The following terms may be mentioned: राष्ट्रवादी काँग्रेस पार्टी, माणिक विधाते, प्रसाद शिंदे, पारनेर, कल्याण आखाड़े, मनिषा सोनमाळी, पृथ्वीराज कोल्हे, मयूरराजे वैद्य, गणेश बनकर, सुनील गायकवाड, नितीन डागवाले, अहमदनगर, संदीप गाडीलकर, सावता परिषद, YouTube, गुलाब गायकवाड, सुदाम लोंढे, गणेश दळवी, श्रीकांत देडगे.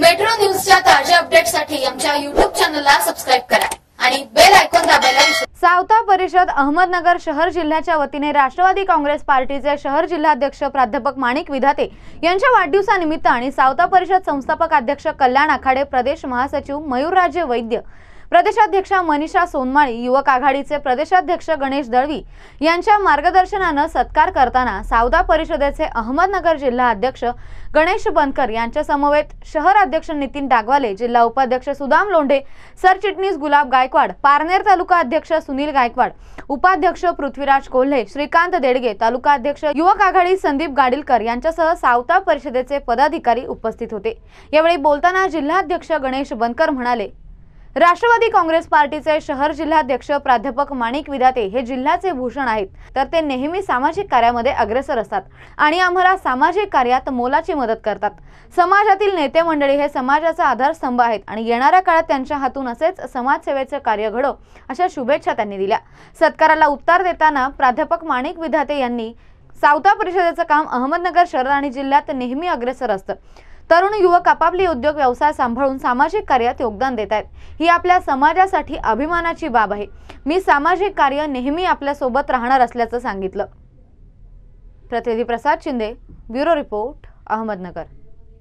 Metro न्यूजच्या ताज्या अपडेटसाठी आमच्या YouTube चॅनलला सबस्क्राइब करा आणि बेल आयकॉन दाबायला विसरू नका। सावता परिषद अहमदनगर शहर जिल्ह्याच्या वतीने राष्ट्रवादी काँग्रेस पार्टीचे शहर जिल्हाध्यक्ष प्राध्यापक माणिक विधाते यांच्या वाढदिवसानिमित्त आणि सावता परिषद संस्थापक अध्यक्ष कल्याण आखाड़े, प्रदेश महासचिव मयूरराजे वैद्य, प्रदेशाध्यक्ष मनिषा सोनमाळी, युवक आघाडीचे प्रदेशाध्यक्ष गणेश दळवी यांच्या मार्गदर्शनाने सत्कार करताना सावता परिषदेचे अहमदनगर जिल्हा अध्यक्ष गणेश बनकर यांच्या समवेत शहर अध्यक्ष नितीन डागवाले, जिल्हा उपाध्यक्ष सुदाम लोंढे, सरचिटणीस गुलाब गायकवाड, पारनेर तालुका अध्यक्ष सुनील गायकवाड, उपाध्यक्ष पृथ्वीराज कोल्हे, श्रीकांत देडगे, तालुका अध्यक्ष युवक आघाडी संदीप गाडीलकर यांच्यासह सावता परिषदेचे पदाधिकारी उपस्थित होते। यावेळी बोलताना जिल्हाध्यक्ष गणेश बनकर म्हणाले, राष्ट्रवादी काँग्रेस पार्टीचे शहर जिल्हाध्यक्ष प्राध्यापक माणिक विधाते हे जिल्ह्याचे भूषण आहेत, तर ते नेहमी सामाजिक कार्यामध्ये अग्रेसर असतात आणि आम्हाला सामाजिक कार्यात मोलाची मदत करतात। समाजातील नेते मंडळी हे समाजाचा आधारस्तंभ आहेत आणि येणाऱ्या काळात त्यांच्या हातून असेच समाजसेवेचे कार्य घडो, अशा शुभेच्छा त्यांनी दिल्या। सत्काराला उत्तर देताना प्राध्यापक माणिक विधाते यांनी सावता परिषदेचं काम अहमदनगर शहर आणि जिल्ह्यात नेहमी अग्रेसर असतं। तरुण युवक आपापले उद्योग व्यवसाय सांभाळून सामाजिक कार्यात योगदान देतात, ही आपल्या समाजासाठी अभिमानाची बाब आहे। मी सामाजिक कार्य नेहमी आपल्या सोबत राहणार असल्याचं सांगितलं। प्रतिनिधी प्रसाद शिंदे, ब्युरो रिपोर्ट, अहमदनगर।